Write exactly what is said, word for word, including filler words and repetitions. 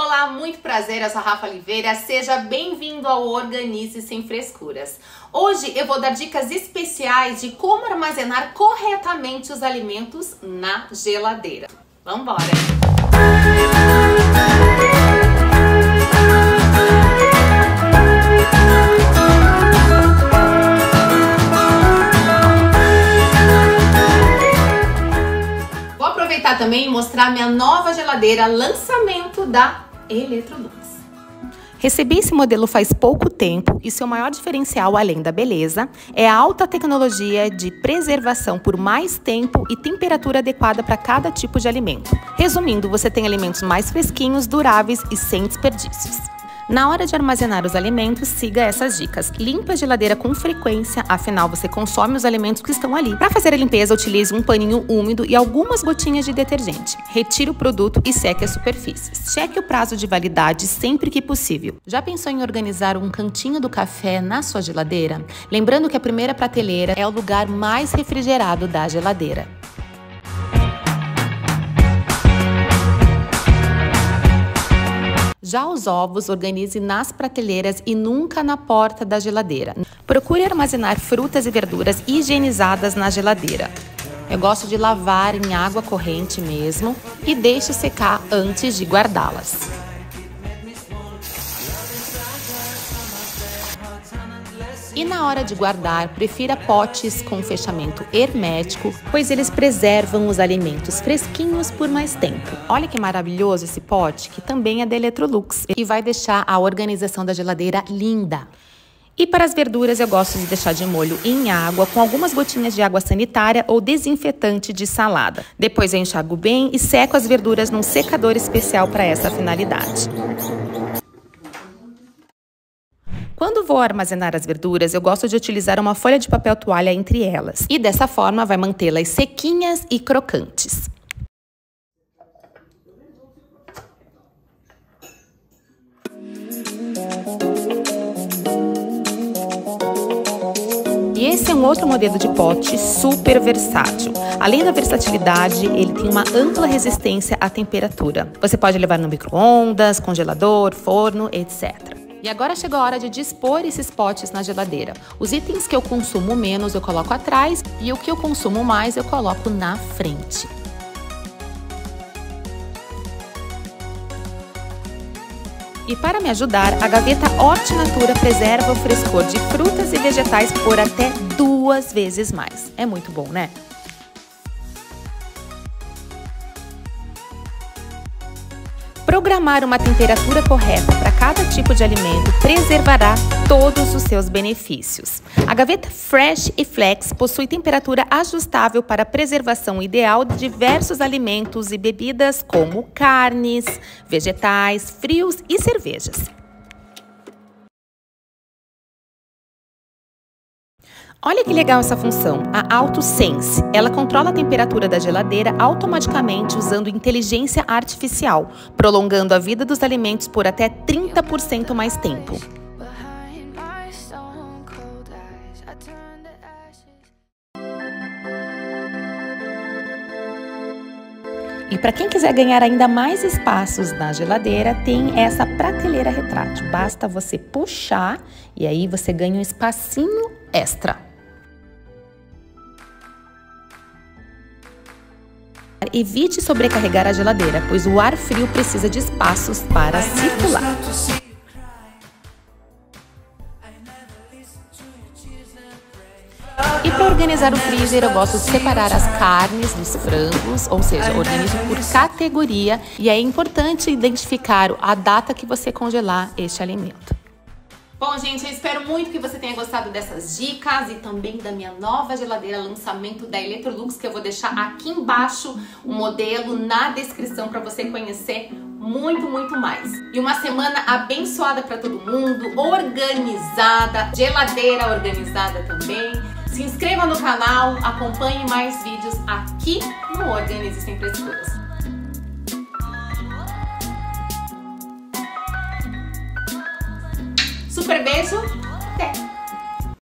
Olá, muito prazer, eu sou a Rafa Oliveira, seja bem-vindo ao Organize Sem Frescuras. Hoje eu vou dar dicas especiais de como armazenar corretamente os alimentos na geladeira. Vamos embora! Também mostrar minha nova geladeira, lançamento da Electrolux. Recebi esse modelo faz pouco tempo e seu maior diferencial, além da beleza, é a alta tecnologia de preservação por mais tempo e temperatura adequada para cada tipo de alimento. Resumindo, você tem alimentos mais fresquinhos, duráveis e sem desperdícios. Na hora de armazenar os alimentos, siga essas dicas. Limpe a geladeira com frequência, afinal você consome os alimentos que estão ali. Para fazer a limpeza, utilize um paninho úmido e algumas gotinhas de detergente. Retire o produto e seque as superfícies. Cheque o prazo de validade sempre que possível. Já pensou em organizar um cantinho do café na sua geladeira? Lembrando que a primeira prateleira é o lugar mais refrigerado da geladeira. Já os ovos, organize nas prateleiras e nunca na porta da geladeira. Procure armazenar frutas e verduras higienizadas na geladeira. Eu gosto de lavar em água corrente mesmo e deixe secar antes de guardá-las. E na hora de guardar, prefira potes com fechamento hermético, pois eles preservam os alimentos fresquinhos por mais tempo. Olha que maravilhoso esse pote, que também é da Electrolux e vai deixar a organização da geladeira linda. E para as verduras, eu gosto de deixar de molho em água, com algumas gotinhas de água sanitária ou desinfetante de salada. Depois eu enxago bem e seco as verduras num secador especial para essa finalidade. Quando vou armazenar as verduras, eu gosto de utilizar uma folha de papel toalha entre elas. E dessa forma, vai mantê-las sequinhas e crocantes. E esse é um outro modelo de pote super versátil. Além da versatilidade, ele tem uma ampla resistência à temperatura. Você pode levar no micro-ondas, congelador, forno, etcétera. E agora chegou a hora de dispor esses potes na geladeira. Os itens que eu consumo menos eu coloco atrás e o que eu consumo mais eu coloco na frente. E para me ajudar, a gaveta Horti Natura preserva o frescor de frutas e vegetais por até duas vezes mais. É muito bom, né? Programar uma temperatura correta para cada tipo de alimento preservará todos os seus benefícios. A gaveta Fresh e Flex possui temperatura ajustável para a preservação ideal de diversos alimentos e bebidas, como carnes, vegetais, frios e cervejas. Olha que legal essa função, a AutoSense. Ela controla a temperatura da geladeira automaticamente usando inteligência artificial, prolongando a vida dos alimentos por até trinta por cento mais tempo. E para quem quiser ganhar ainda mais espaços na geladeira, tem essa prateleira retrátil. Basta você puxar e aí você ganha um espacinho extra. Evite sobrecarregar a geladeira, pois o ar frio precisa de espaços para circular. E para organizar o freezer, eu gosto de separar as carnes dos frangos, ou seja, organizo por categoria, e é importante identificar a data que você congelar este alimento. Bom, gente, eu espero muito que você tenha gostado dessas dicas e também da minha nova geladeira, lançamento da Electrolux, que eu vou deixar aqui embaixo o modelo na descrição para você conhecer muito, muito mais. E uma semana abençoada para todo mundo, organizada, geladeira organizada também. Se inscreva no canal, acompanhe mais vídeos aqui no Organize Sem Frescuras. Super beijo, até!